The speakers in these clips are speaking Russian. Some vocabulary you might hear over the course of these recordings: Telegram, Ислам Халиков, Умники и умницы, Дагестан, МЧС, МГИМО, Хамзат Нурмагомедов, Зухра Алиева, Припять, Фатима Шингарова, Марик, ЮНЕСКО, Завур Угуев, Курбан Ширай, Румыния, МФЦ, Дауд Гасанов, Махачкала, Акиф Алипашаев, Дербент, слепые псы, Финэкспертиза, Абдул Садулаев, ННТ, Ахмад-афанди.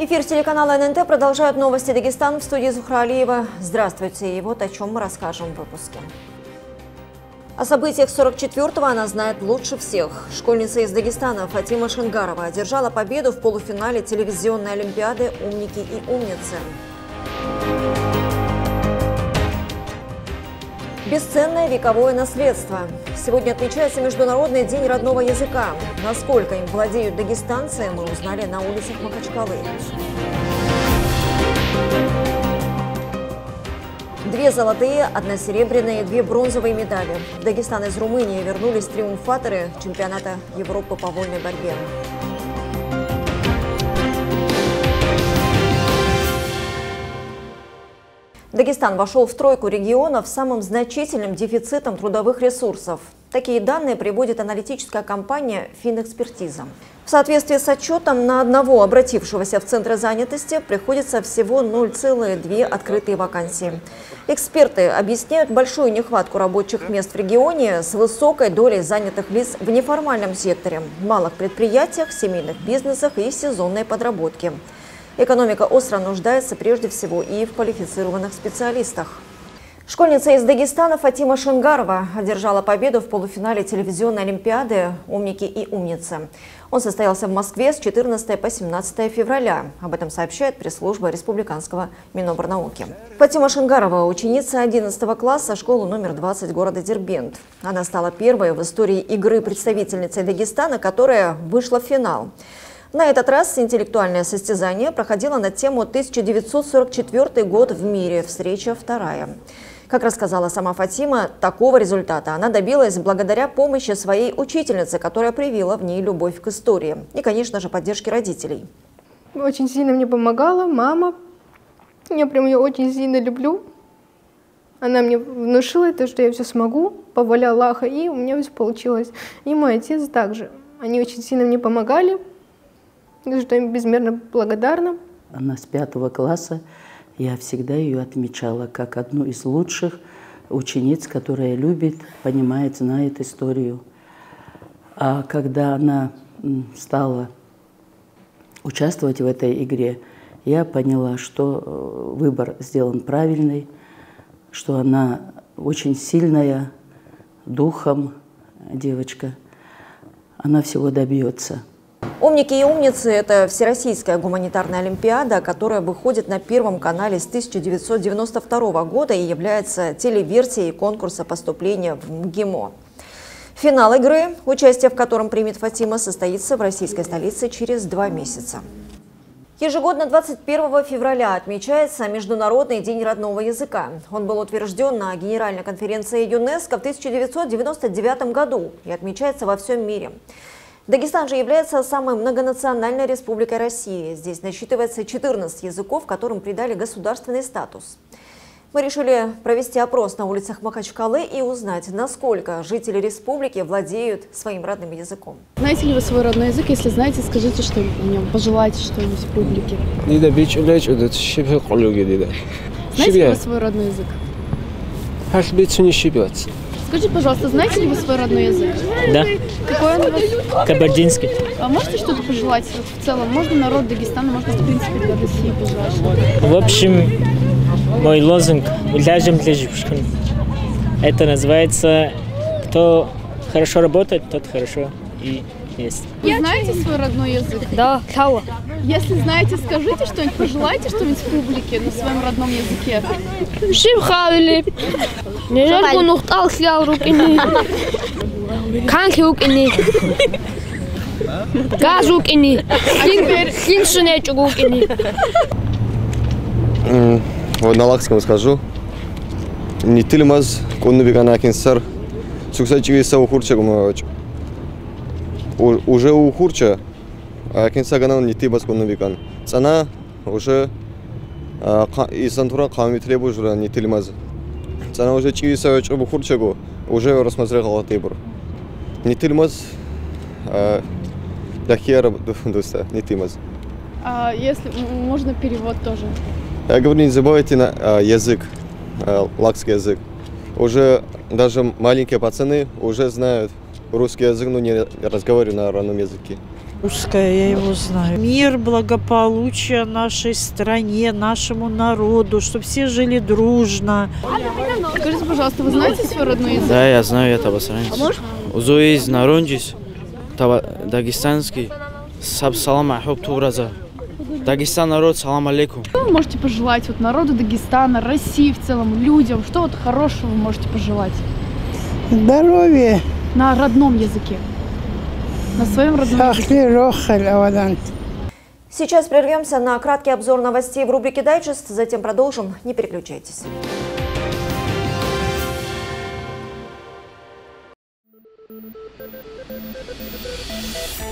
Эфир телеканала ННТ продолжают новости Дагестана. В студии Зухра Алиева. Здравствуйте. И вот о чем мы расскажем в выпуске. О событиях 44-го она знает лучше всех. Школьница из Дагестана Фатима Шингарова одержала победу в полуфинале телевизионной олимпиады «Умники и умницы». Бесценное вековое наследство. Сегодня отмечается Международный день родного языка. Насколько им владеют дагестанцы, мы узнали на улицах Махачкалы. Две золотые, одна серебряная и две бронзовые медали. В Дагестан из Румынии вернулись триумфаторы чемпионата Европы по вольной борьбе. Дагестан вошел в тройку регионов с самым значительным дефицитом трудовых ресурсов. Такие данные приводит аналитическая компания «Финэкспертиза». В соответствии с отчетом, на одного обратившегося в центры занятости приходится всего 0,2 открытые вакансии. Эксперты объясняют большую нехватку рабочих мест в регионе с высокой долей занятых лиц в неформальном секторе, малых предприятиях, семейных бизнесах и сезонной подработке. Экономика остро нуждается прежде всего и в квалифицированных специалистах. Школьница из Дагестана Фатима Шингарова одержала победу в полуфинале телевизионной олимпиады «Умники и умницы». Он состоялся в Москве с 14 по 17 февраля. Об этом сообщает пресс-служба республиканского Минобрнауки. Фатима Шингарова – ученица 11 класса школы номер 20 города Дербент. Она стала первой в истории игры представительницей Дагестана, которая вышла в финал. На этот раз интеллектуальное состязание проходило на тему «1944 год в мире. Встреча вторая». Как рассказала сама Фатима, такого результата она добилась благодаря помощи своей учительницы, которая привила в ней любовь к истории и, конечно же, поддержке родителей. Очень сильно мне помогала мама. Я прям ее очень сильно люблю. Она мне внушила это, что я все смогу, поваля Аллаха, и у меня все получилось. И мой отец также. Они очень сильно мне помогали. За что им безмерно благодарна. Она с 5 класса, я всегда ее отмечала как одну из лучших учениц, которая любит, понимает, знает историю. А когда она стала участвовать в этой игре, я поняла, что выбор сделан правильный, что она очень сильная духом девочка, она всего добьется. «Умники и умницы» – это всероссийская гуманитарная олимпиада, которая выходит на Первом канале с 1992 года и является телеверсией конкурса поступления в МГИМО. Финал игры, участие в котором примет Фатима, состоится в российской столице через 2 месяца. Ежегодно 21 февраля отмечается Международный день родного языка. Он был утвержден на Генеральной конференции ЮНЕСКО в 1999 году и отмечается во всем мире. Дагестан же является самой многонациональной республикой России. Здесь насчитывается 14 языков, которым придали государственный статус. Мы решили провести опрос на улицах Махачкалы и узнать, насколько жители республики владеют своим родным языком. Знаете ли вы свой родной язык? Если знаете, скажите, что о нем, пожелайте что-нибудь публике. Знаете ли вы свой родной язык? Скажите, пожалуйста, знаете ли вы свой родной язык? Да. Какой он у вас? Кабардинский. А можете что-то пожелать в целом? Можно народ Дагестана, можно, в принципе, для России пожелать? В общем, мой лозунг «Уляжем для жипшкин». Это называется «Кто хорошо работает, тот хорошо и есть». Вы знаете свой родной язык? Да. Хала. Если знаете, скажите что-нибудь, пожелайте что-нибудь в публике на своем родном языке. Шимхавили. Вот на лакском скажу. Не тильмаз, коннубиганакинсар. Суксачивиса ухурча гумовач. Уже ухурча, а кинсаганан не тильмаз коннубиган. Цена уже из антура камни требует уже не тильмаз. Она уже чистая, чтобы хурчего уже рассмотрела тибр. Не тильмаз, я хера дуста, не тильмаз. А если можно перевод тоже? Я говорю, не забывайте на язык, лакский язык. Уже даже маленькие пацаны уже знают русский язык, но не разговаривают на родном языке. русское, я его знаю. Мир, благополучие нашей стране, нашему народу, чтобы все жили дружно. Скажите, пожалуйста, вы знаете свой родной язык? Да, я знаю, я табасаранец. Узуиз, наронджис, дагестанский, саб салам ахоб тураза. Дагестан, народ, салам алейкум. Что вы можете пожелать вот народу Дагестана, России в целом, людям? Что вот хорошего вы можете пожелать? Здоровье. На родном языке. На своем родном языке. Сейчас прервемся на краткий обзор новостей в рубрике «Дайджест», затем продолжим. Не переключайтесь.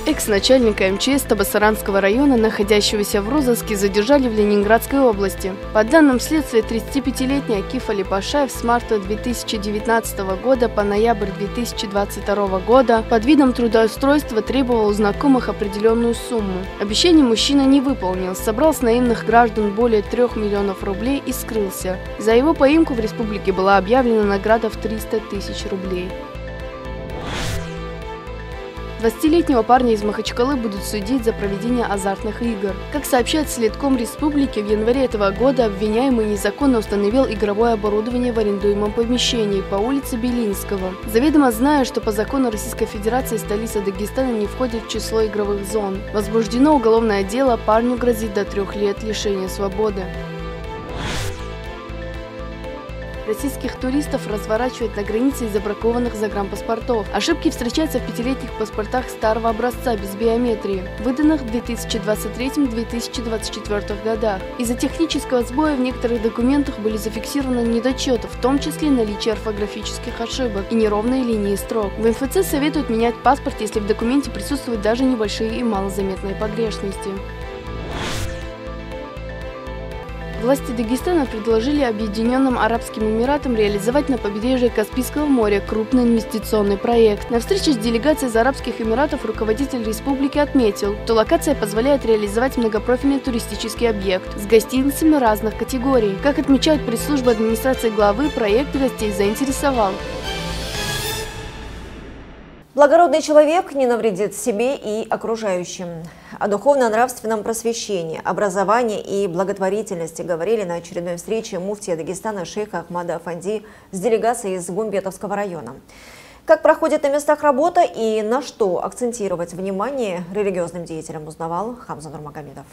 Экс-начальника МЧС Табасаранского района, находящегося в розыске, задержали в Ленинградской области. По данным следствия, 35-летний Акиф Алипашаев с марта 2019 года по ноябрь 2022 года под видом трудоустройства требовал у знакомых определенную сумму. Обещание мужчина не выполнил, собрал с наимных граждан более 3 миллионов рублей и скрылся. За его поимку в республике была объявлена награда в 300 тысяч рублей. 20-летнего парня из Махачкалы будут судить за проведение азартных игр. Как сообщает Следком республики, в январе этого года обвиняемый незаконно установил игровое оборудование в арендуемом помещении по улице Белинского, заведомо зная, что по закону Российской Федерации столица Дагестана не входит в число игровых зон. Возбуждено уголовное дело, парню грозит до 3 лет лишения свободы. Российских туристов разворачивают на границе из-за бракованных загранпаспортов. Ошибки встречаются в 5-летних паспортах старого образца без биометрии, выданных в 2023-2024 годах. Из-за технического сбоя в некоторых документах были зафиксированы недочеты, в том числе наличие орфографических ошибок и неровные линии строк. В МФЦ советуют менять паспорт, если в документе присутствуют даже небольшие и малозаметные погрешности. Власти Дагестана предложили Объединенным Арабским Эмиратам реализовать на побережье Каспийского моря крупный инвестиционный проект. На встрече с делегацией из Арабских Эмиратов руководитель республики отметил, что локация позволяет реализовать многопрофильный туристический объект с гостиницами разных категорий. Как отмечает пресс-служба администрации главы, проект гостей заинтересовал. Благородный человек не навредит себе и окружающим. О духовно-нравственном просвещении, образовании и благотворительности говорили на очередной встрече муфтия Дагестана шейха Ахмада-афанди с делегацией из Гумбетовского района. Как проходит на местах работа и на что акцентировать внимание религиозным деятелям, узнавал Хамзат Нурмагомедов.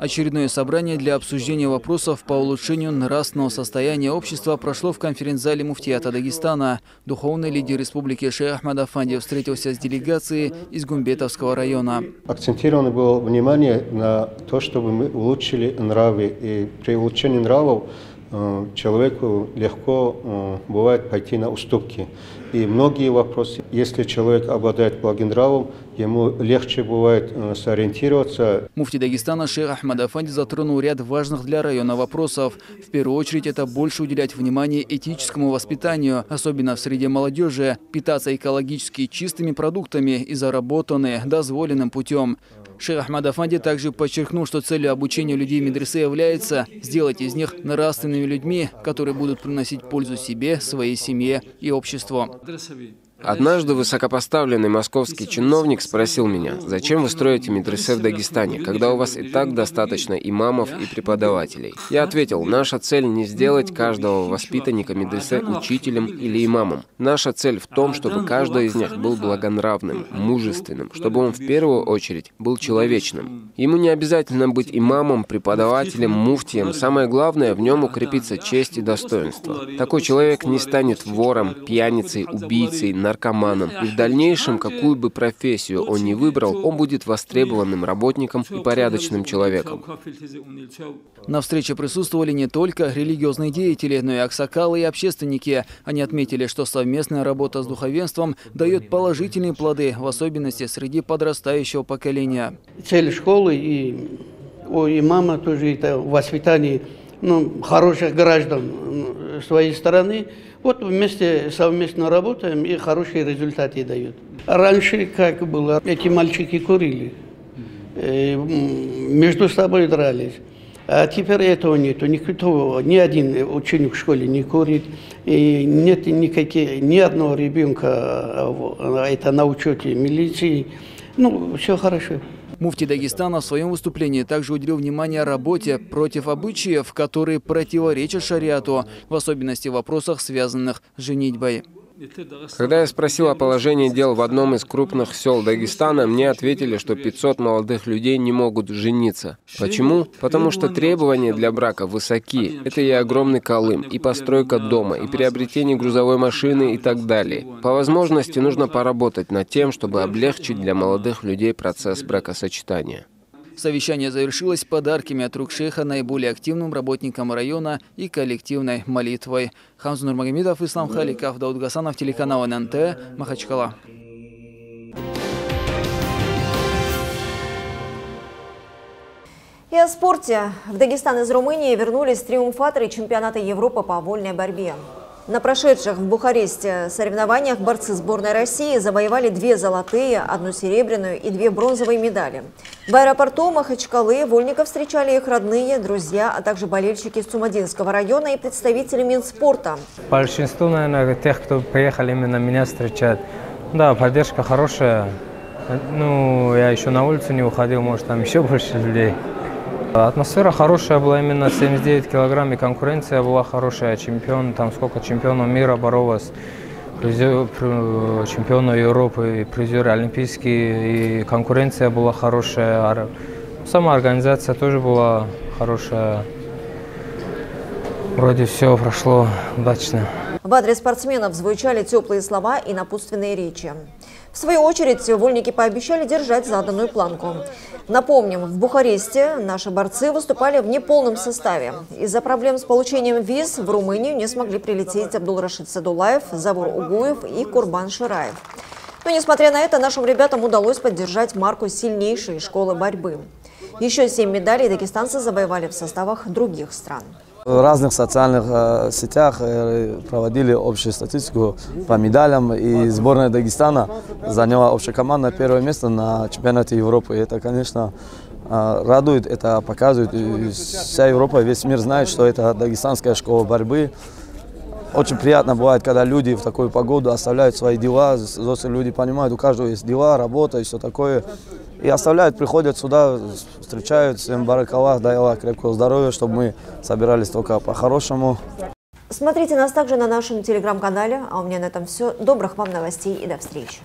Очередное собрание для обсуждения вопросов по улучшению нравственного состояния общества прошло в конференц-зале муфтията Дагестана. Духовный лидер республики шейх Ахмад-афанди встретился с делегацией из Гумбетовского района. Акцентировано было внимание на то, чтобы мы улучшили нравы. И при улучшении нравов человеку легко бывает пойти на уступки. И многие вопросы, если человек обладает благим нравом, ему легче бывает сориентироваться. Муфти Дагестана шейх Ахмад-афанди затронул ряд важных для района вопросов. В первую очередь, это больше уделять внимание этическому воспитанию, особенно в среде молодежи, питаться экологически чистыми продуктами и заработанные дозволенным путем. Шейх Ахмад-афанди также подчеркнул, что целью обучения людей медресе является сделать из них нравственными людьми, которые будут приносить пользу себе, своей семье и обществу. Однажды высокопоставленный московский чиновник спросил меня, зачем вы строите медресе в Дагестане, когда у вас и так достаточно имамов и преподавателей. Я ответил, наша цель не сделать каждого воспитанника медресе учителем или имамом. Наша цель в том, чтобы каждый из них был благонравным, мужественным, чтобы он в первую очередь был человечным. Ему не обязательно быть имамом, преподавателем, муфтием. Самое главное, в нем укрепится честь и достоинство. Такой человек не станет вором, пьяницей, убийцей, наркоманом. И в дальнейшем, какую бы профессию он ни выбрал, он будет востребованным работником и порядочным человеком. На встрече присутствовали не только религиозные деятели, но и аксакалы и общественники. Они отметили, что совместная работа с духовенством дает положительные плоды, в особенности среди подрастающего поколения. Цель школы и имама тоже это воспитание хороших граждан своей страны. Вот вместе совместно работаем и хорошие результаты дают. Раньше как было, эти мальчики курили, между собой дрались. А теперь этого нету. Никто, ни один ученик в школе не курит. И нет никаких, ни одного ребенка это на учете милиции. Ну, все хорошо. Муфти Дагестана в своем выступлении также уделил внимание работе против обычаев, которые противоречат шариату, в особенности в вопросах, связанных с женитьбой. Когда я спросил о положении дел в одном из крупных сел Дагестана, мне ответили, что 500 молодых людей не могут жениться. Почему? Потому что требования для брака высоки. Это и огромный Колым, и постройка дома, и приобретение грузовой машины и так далее. По возможности нужно поработать над тем, чтобы облегчить для молодых людей процесс бракосочетания. Совещание завершилось подарками от рук шейха наиболее активным работникам района и коллективной молитвой. Хамзат Нурмагомедов, Ислам Халиков, Дауд Гасанов, телеканал ННТ, Махачкала. И о спорте. В Дагестан из Румынии вернулись триумфаторы чемпионата Европы по вольной борьбе. На прошедших в Бухаресте соревнованиях борцы сборной России завоевали 2 золотые, 1 серебряную и 2 бронзовые медали. В аэропорту Махачкалы вольников встречали их родные, друзья, а также болельщики из Цумадинского района и представители Минспорта. Большинство, наверное, тех, кто приехал именно меня встречать. Да, поддержка хорошая. Ну, я еще на улицу не уходил, может, там еще больше людей. Атмосфера хорошая была, именно 79 килограмм, и конкуренция была хорошая. Чемпион, там сколько чемпионов мира боролось, чемпионы Европы, и призеры олимпийские, и конкуренция была хорошая. Сама организация тоже была хорошая. Вроде все прошло удачно. В адрес спортсменов звучали теплые слова и напутственные речи. В свою очередь, вольники пообещали держать заданную планку. Напомним, в Бухаресте наши борцы выступали в неполном составе. Из-за проблем с получением виз в Румынию не смогли прилететь Абдул Садулаев, Завур Угуев и Курбан Ширай. Но, несмотря на это, нашим ребятам удалось поддержать марку сильнейшей школы борьбы. Еще 7 медалей дагестанцы завоевали в составах других стран. В разных социальных сетях проводили общую статистику по медалям, и сборная Дагестана заняла общекомандное 1-е место на чемпионате Европы. И это, конечно, радует, это показывает. И вся Европа, весь мир знает, что это дагестанская школа борьбы. Очень приятно бывает, когда люди в такую погоду оставляют свои дела, люди понимают, у каждого есть дела, работа и все такое. И оставляют, приходят сюда, встречают, всем баракаллах, дай Аллах крепкого здоровья, чтобы мы собирались только по-хорошему. Смотрите нас также на нашем телеграм-канале. А у меня на этом все. Добрых вам новостей и до встречи.